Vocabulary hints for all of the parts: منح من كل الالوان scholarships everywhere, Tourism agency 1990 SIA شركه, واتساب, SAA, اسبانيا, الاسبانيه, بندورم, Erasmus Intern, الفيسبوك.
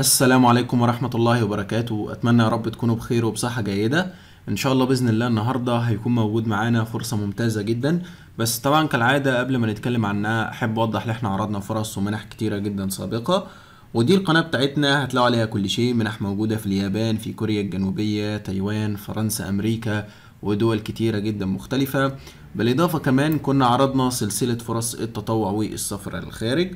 السلام عليكم ورحمة الله وبركاته. أتمنى يا رب تكونوا بخير وبصحة جيدة إن شاء الله. بإذن الله النهاردة هيكون موجود معانا فرصة ممتازة جدا، بس طبعا كالعادة قبل ما نتكلم عنها أحب أوضح إن إحنا عرضنا فرص ومنح كتيرة جدا سابقة، ودي القناة بتاعتنا هتلاقوا عليها كل شيء. منح موجودة في اليابان، في كوريا الجنوبية، تايوان، فرنسا، أمريكا، ودول كتيرة جدا مختلفة. بالإضافة كمان كنا عرضنا سلسلة فرص التطوع والسفر للخارج،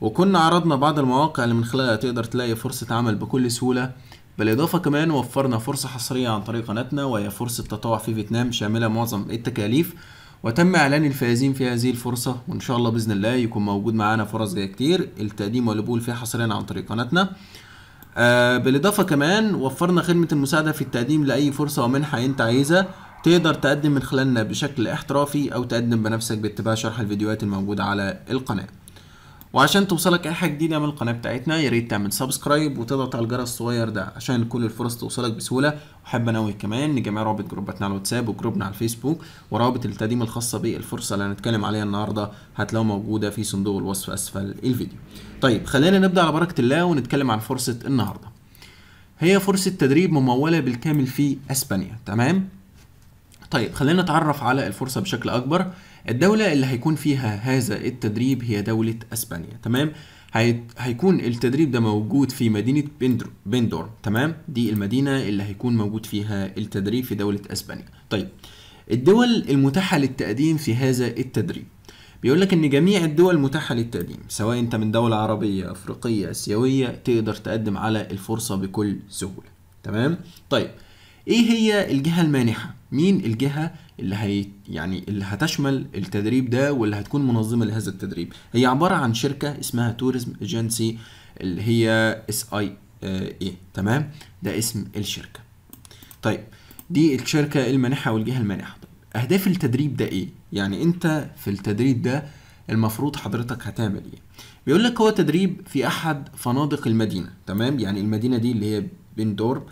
وكنا عرضنا بعض المواقع اللي من خلالها تقدر تلاقي فرصة عمل بكل سهولة. بالإضافة كمان وفرنا فرصة حصرية عن طريق قناتنا، وهي فرصة تطوع في فيتنام شاملة معظم التكاليف، وتم إعلان الفائزين في هذه الفرصة. وإن شاء الله بإذن الله يكون موجود معانا فرص جاية كتير، التقديم والقبول فيها حصريا عن طريق قناتنا. بالإضافة كمان وفرنا خدمة المساعدة في التقديم لأي فرصة ومنحة أنت عايزها، تقدر تقدم من خلالنا بشكل احترافي أو تقدم بنفسك باتباع شرح الفيديوهات الموجودة على القناة. وعشان توصلك اي حاجه جديده من القناه بتاعتنا يا ريت تعمل سبسكرايب وتضغط على الجرس الصغير ده عشان كل الفرص توصلك بسهوله. واحب انوه كمان ان جميع روابط جروباتنا على الواتساب وجروبنا على الفيسبوك وروابط التقديم الخاصه بالفرصه اللي هنتكلم عليها النهارده هتلاقوها موجوده في صندوق الوصف اسفل الفيديو. طيب خلينا نبدا على بركه الله ونتكلم عن فرصه النهارده. هي فرصه تدريب مموله بالكامل في اسبانيا، تمام؟ طيب خلينا نتعرف على الفرصه بشكل اكبر. الدولة اللي هيكون فيها هذا التدريب هي دولة اسبانيا، تمام؟ هيكون التدريب ده موجود في مدينة بندورم، تمام؟ دي المدينة اللي هيكون موجود فيها التدريب في دولة اسبانيا. طيب الدول المتاحة للتقديم في هذا التدريب، بيقول لك ان جميع الدول متاحة للتقديم، سواء انت من دولة عربية، افريقية، اسيوية، تقدر تقدم على الفرصة بكل سهولة، تمام؟ طيب ايه هي الجهة المانحة؟ مين الجهة اللي اللي هتشمل التدريب ده واللي هتكون منظمة لهذا التدريب؟ هي عبارة عن شركة اسمها توريزم ايجنسي اللي هي SAA، تمام؟ ده اسم الشركة. طيب دي الشركة المانحة والجهة المانحة. طيب أهداف التدريب ده إيه؟ يعني أنت في التدريب ده المفروض حضرتك هتعمل إيه؟ بيقول لك هو تدريب في أحد فنادق المدينة، تمام؟ يعني المدينة دي اللي هي بندورم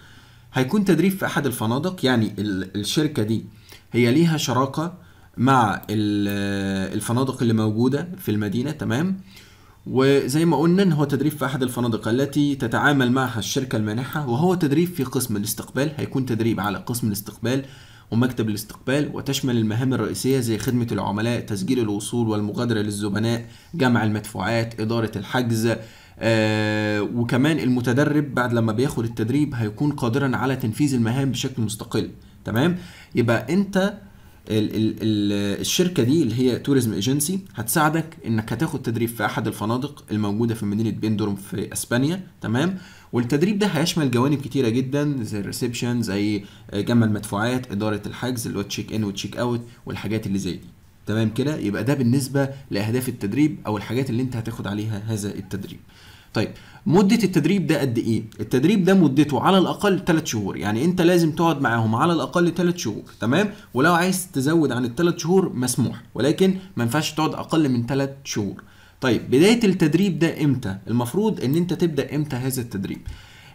هيكون تدريب في احد الفنادق. يعني الشركه دي هي ليها شراكه مع الفنادق اللي موجوده في المدينه، تمام؟ وزي ما قلنا ان هو تدريب في احد الفنادق التي تتعامل معها الشركه المانحه، وهو تدريب في قسم الاستقبال. هيكون تدريب على قسم الاستقبال ومكتب الاستقبال، وتشمل المهام الرئيسيه زي خدمه العملاء، تسجيل الوصول والمغادره للزبناء، جمع المدفوعات، اداره الحجز. وكمان المتدرب بعد لما بياخد التدريب هيكون قادرا على تنفيذ المهام بشكل مستقل، تمام؟ يبقى انت الشركه دي اللي هي توريزم ايجنسي هتساعدك انك هتاخد تدريب في احد الفنادق الموجوده في مدينه بندورم في اسبانيا، تمام؟ والتدريب ده هيشمل جوانب كتيره جدا زي الريسبشن، زي جمع المدفوعات، اداره الحجز اللي هو تشيك ان وتشيك اوت والحاجات اللي زي دي، تمام كده؟ يبقى ده بالنسبه لاهداف التدريب او الحاجات اللي انت هتاخد عليها هذا التدريب. طيب مده التدريب ده قد ايه؟ التدريب ده مدته على الاقل 3 شهور، يعني انت لازم تقعد معاهم على الاقل 3 شهور، تمام؟ ولو عايز تزود عن ال3 شهور مسموح، ولكن ما ينفعش تقعد اقل من 3 شهور. طيب بدايه التدريب ده امتى؟ المفروض ان انت تبدا امتى هذا التدريب؟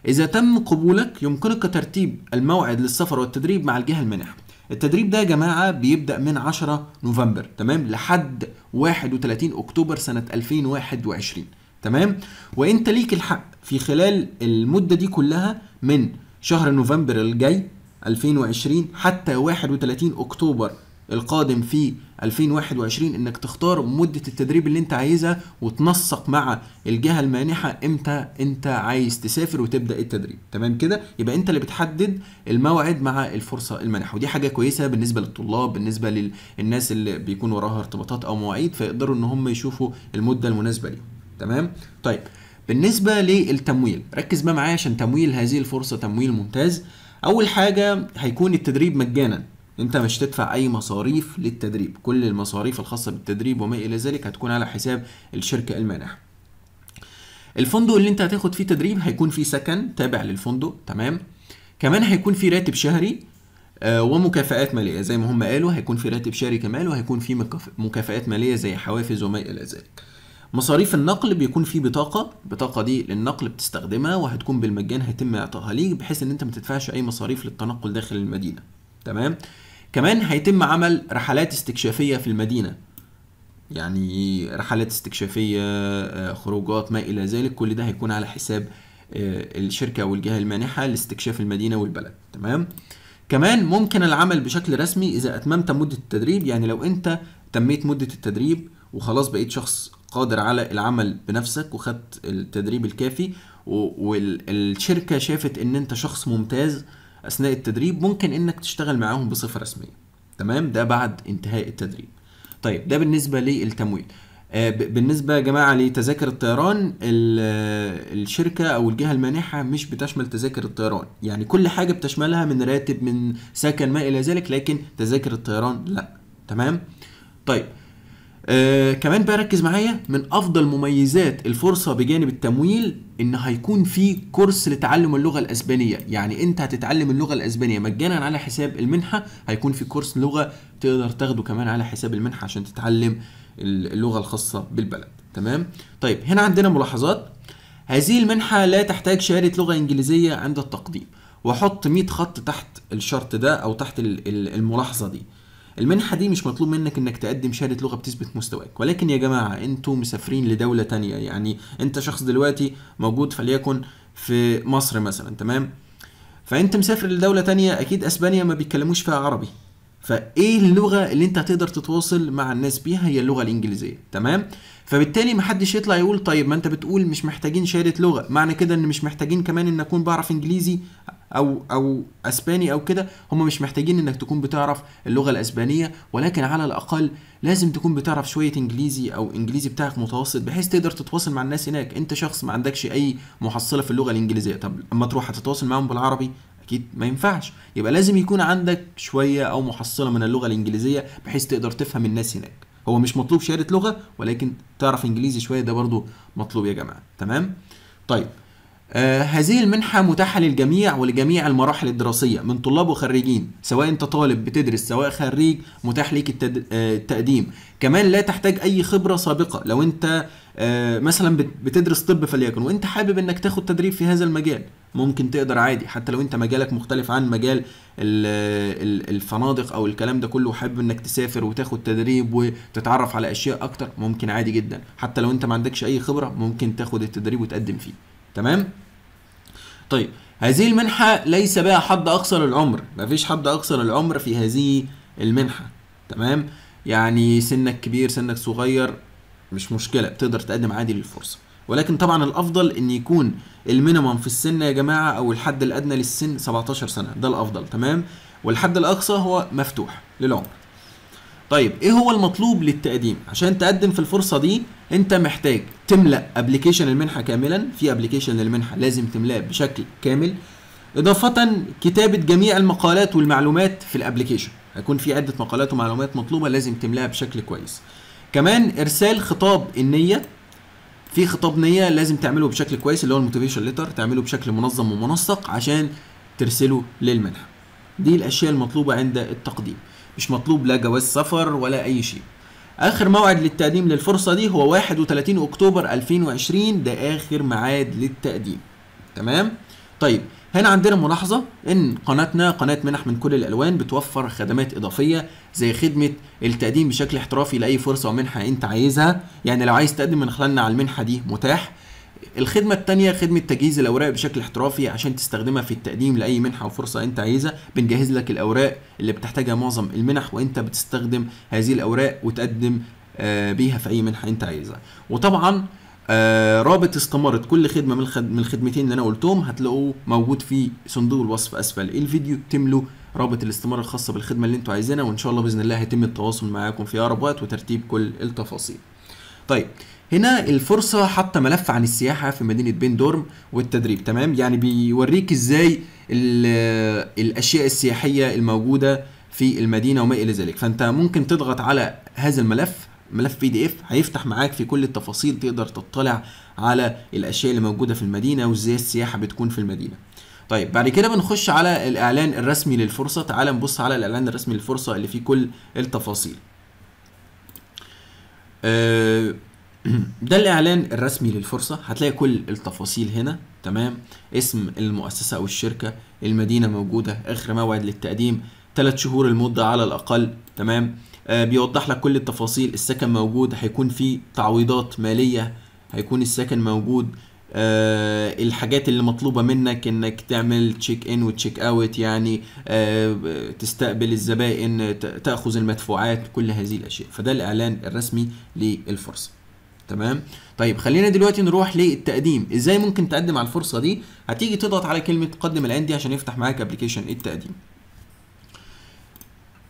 اذا تم قبولك يمكنك ترتيب الموعد للسفر والتدريب مع الجهه المانحه. التدريب ده يا جماعه بيبدا من 10 نوفمبر، تمام؟ لحد 31 اكتوبر سنه 2021، تمام؟ وانت ليك الحق في خلال المده دي كلها من شهر نوفمبر الجاي 2020 حتى 31 اكتوبر القادم في 2021 انك تختار مده التدريب اللي انت عايزها وتنسق مع الجهه المانحه امتى انت عايز تسافر وتبدا التدريب، تمام كده؟ يبقى انت اللي بتحدد الموعد مع الفرصه المانحه، ودي حاجه كويسه بالنسبه للطلاب، بالنسبه للناس اللي بيكون وراها ارتباطات او مواعيد فيقدروا ان هم يشوفوا المده المناسبه ليهم، تمام؟ طيب بالنسبه للتمويل ركز بقى معايا عشان تمويل هذه الفرصه تمويل ممتاز. اول حاجه هيكون التدريب مجانا، انت مش تدفع اي مصاريف للتدريب، كل المصاريف الخاصه بالتدريب وما الى ذلك هتكون على حساب الشركه المانحه. الفندق اللي انت هتاخد فيه تدريب هيكون فيه سكن تابع للفندق، تمام؟ كمان هيكون فيه راتب شهري ومكافآت ماليه زي ما هم قالوا، هيكون فيه راتب شهري كمان وهيكون فيه مكافآت ماليه زي حوافز وما الى ذلك. مصاريف النقل بيكون فيه بطاقه، البطاقه دي للنقل بتستخدمها وهتكون بالمجان، هيتم اعطائها ليك بحيث ان انت ما تدفعش اي مصاريف للتنقل داخل المدينه، تمام؟ كمان هيتم عمل رحلات استكشافيه في المدينه، يعني رحلات استكشافيه، خروجات ما الى ذلك، كل ده هيكون على حساب الشركة والجهة المانحة لاستكشاف المدينة والبلد. تمام؟ كمان ممكن العمل بشكل رسمي إذا أتممت مدة التدريب، يعني لو أنت تميت مدة التدريب وخلاص بقيت شخص قادر على العمل بنفسك وخدت التدريب الكافي والشركة شافت إن أنت شخص ممتاز أثناء التدريب، ممكن إنك تشتغل معاهم بصفة رسمية. تمام؟ ده بعد انتهاء التدريب. طيب ده بالنسبة للتمويل. بالنسبة يا جماعة لتذاكر الطيران، الشركة أو الجهة المانحة مش بتشمل تذاكر الطيران، يعني كل حاجة بتشملها من راتب من سكن ما إلى ذلك، لكن تذاكر الطيران لأ. تمام؟ طيب كمان بقى ركز معايا، من أفضل مميزات الفرصة بجانب التمويل إن هيكون في كورس لتعلم اللغة الأسبانية، يعني أنت هتتعلم اللغة الأسبانية مجانا على حساب المنحة، هيكون في كورس لغة تقدر تاخده كمان على حساب المنحة عشان تتعلم اللغة الخاصة بالبلد. تمام؟ طيب هنا عندنا ملاحظات. هذه المنحة لا تحتاج شهادة لغة إنجليزية عند التقديم، وحط 100 خط تحت الشرط ده أو تحت الملاحظة دي. المنحة دي مش مطلوب منك انك تقدم شهادة لغة بتثبت مستواك، ولكن يا جماعة انتوا مسافرين لدولة تانية، يعني انت شخص دلوقتي موجود فليكن في مصر مثلا، تمام؟ فانت مسافر لدولة تانية، اكيد اسبانيا ما بيتكلموش فيها عربي، فايه اللغة اللي انت هتقدر تتواصل مع الناس بيها؟ هي اللغة الانجليزية. تمام؟ فبالتالي محدش يطلع يقول طيب ما انت بتقول مش محتاجين شهادة لغة، معنى كده ان مش محتاجين كمان ان اكون بعرف انجليزي او اسباني او كده. هم مش محتاجين انك تكون بتعرف اللغه الاسبانيه، ولكن على الاقل لازم تكون بتعرف شويه انجليزي او انجليزي بتاعك متوسط بحيث تقدر تتواصل مع الناس هناك. انت شخص ما عندكش اي محصله في اللغه الانجليزيه، طب اما تروح هتتواصل معاهم بالعربي؟ اكيد ما ينفعش، يبقى لازم يكون عندك شويه او محصله من اللغه الانجليزيه بحيث تقدر تفهم الناس هناك. هو مش مطلوب شهاده لغه، ولكن تعرف انجليزي شويه ده برضو مطلوب يا جماعه. تمام؟ طيب هذه المنحة متاحة للجميع ولجميع المراحل الدراسية من طلاب وخريجين، سواء انت طالب بتدرس سواء خريج متاح ليك التقديم. كمان لا تحتاج اي خبرة سابقة، لو انت مثلا بتدرس طب فليكن وانت حابب انك تاخد تدريب في هذا المجال، ممكن تقدر عادي حتى لو انت مجالك مختلف عن مجال الفنادق او الكلام ده كله، وحابب انك تسافر وتاخد تدريب وتتعرف على اشياء اكتر، ممكن عادي جدا حتى لو انت ما عندكش اي خبرة ممكن تاخد التدريب وتقدم فيه. تمام؟ طيب هذه المنحة ليس بها حد أقصى للعمر، مفيش حد أقصى للعمر في هذه المنحة. تمام؟ يعني سنك كبير سنك صغير مش مشكلة، بتقدر تقدم عادي للفرصة، ولكن طبعا الأفضل إن يكون المينيمم في السن يا جماعة أو الحد الأدنى للسن 17 سنة، ده الأفضل. تمام؟ والحد الأقصى هو مفتوح للعمر. طيب ايه هو المطلوب للتقديم؟ عشان تقدم في الفرصة دي انت محتاج تملأ ابلكيشن المنحة كاملا، في ابلكيشن للمنحة لازم تملاه بشكل كامل، اضافة كتابة جميع المقالات والمعلومات في الابلكيشن، هيكون في عدة مقالات ومعلومات مطلوبة لازم تملاها بشكل كويس. كمان ارسال خطاب النية، في خطاب نية لازم تعمله بشكل كويس اللي هو الموتيفيشن ليتر، تعمله بشكل منظم ومنسق عشان ترسله للمنحة. دي الاشياء المطلوبة عند التقديم، مش مطلوب لا جواز سفر ولا اي شيء. اخر موعد للتقديم للفرصه دي هو 31 اكتوبر 2020، ده اخر ميعاد للتقديم. تمام؟ طيب هنا عندنا ملاحظه ان قناتنا قناه منح من كل الالوان بتوفر خدمات اضافيه زي خدمه التقديم بشكل احترافي لاي فرصه ومنحه انت عايزها، يعني لو عايز تقدم من خلالنا على المنحه دي متاح. الخدمة التانية خدمة تجهيز الأوراق بشكل احترافي عشان تستخدمها في التقديم لأي منحة وفرصة أنت عايزها، بنجهز لك الأوراق اللي بتحتاجها معظم المنح وأنت بتستخدم هذه الأوراق وتقدم بيها في أي منحة أنت عايزها. وطبعا رابط استمارة كل خدمة من الخدمتين اللي أنا قلتهم هتلاقوه موجود في صندوق الوصف أسفل الفيديو، تملوا رابط الاستمارة الخاصة بالخدمة اللي أنتوا عايزينها، وإن شاء الله بإذن الله هيتم التواصل معاكم في أقرب وقت وترتيب كل التفاصيل. طيب هنا الفرصة حاطة ملف عن السياحة في مدينة بندورم والتدريب. تمام؟ يعني بيوريك ازاي الاشياء السياحية الموجودة في المدينة وما الى ذلك، فانت ممكن تضغط على هذا الملف، ملف PDF، هيفتح معاك في كل التفاصيل، تقدر تطلع على الاشياء اللي موجودة في المدينة وازاي السياحة بتكون في المدينة. طيب بعد كده بنخش على الاعلان الرسمي للفرصة، تعال نبص على الاعلان الرسمي للفرصة اللي فيه كل التفاصيل. ده الاعلان الرسمي للفرصه، هتلاقي كل التفاصيل هنا. تمام؟ اسم المؤسسه او الشركه، المدينه موجوده، اخر موعد للتقديم 3 شهور المده على الاقل. تمام؟ بيوضح لك كل التفاصيل، السكن موجود، هيكون في تعويضات ماليه، هيكون السكن موجود، الحاجات اللي مطلوبة منك انك تعمل تشيك ان وتشيك اوت، يعني تستقبل الزبائن، تأخذ المدفوعات، كل هذه الاشياء. فده الاعلان الرسمي للفرصة. تمام. طيب خلينا دلوقتي نروح للتقديم. ازاي ممكن تقدم على الفرصة دي؟ هتيجي تضغط على كلمة قدم الان دي عشان يفتح معاك ابلكيشن التقديم.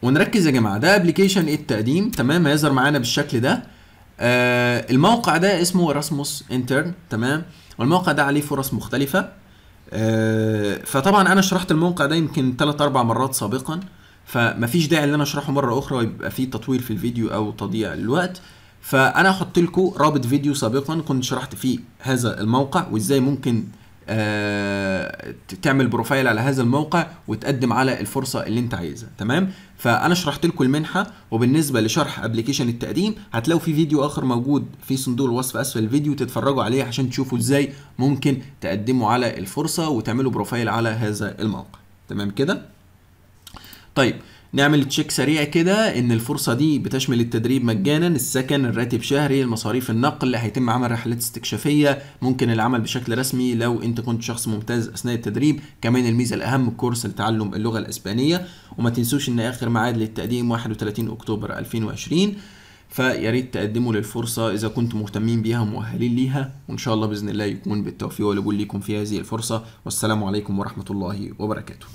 ونركز يا جماعة، ده ابلكيشن التقديم. تمام، هيظهر معانا بالشكل ده. الموقع ده اسمه Erasmus Intern. تمام، والموقع ده عليه فرص مختلفة. فطبعا انا شرحت الموقع ده يمكن 3-4 مرات سابقا، فمفيش داعي ان انا اشرحه مرة اخرى ويبقى فيه تطويل في الفيديو او تضييع الوقت. فانا هحط لكم رابط فيديو سابقا كنت شرحت فيه هذا الموقع وازاي ممكن تعمل بروفايل على هذا الموقع وتقدم على الفرصه اللي انت عايزها. تمام، فانا شرحت لكم المنحه، وبالنسبه لشرح ابلكيشن التقديم هتلاقوا في فيديو اخر موجود في صندوق الوصف اسفل الفيديو، تتفرجوا عليه عشان تشوفوا ازاي ممكن تقدموا على الفرصه وتعملوا بروفايل على هذا الموقع. تمام كده. طيب نعمل تشيك سريع كده ان الفرصه دي بتشمل التدريب مجانا، السكن، الراتب شهري، المصاريف النقل، هيتم عمل رحلات استكشافيه، ممكن العمل بشكل رسمي لو انت كنت شخص ممتاز اثناء التدريب، كمان الميزه الاهم كورس لتعلم اللغه الاسبانيه. وما تنسوش ان اخر ميعاد للتقديم 31 اكتوبر 2020، فيا ريت تقدموا للفرصه اذا كنتم مهتمين بيها ومؤهلين ليها، وان شاء الله باذن الله يكون بالتوفيق والقبول ليكم في هذه الفرصه. والسلام عليكم ورحمه الله وبركاته.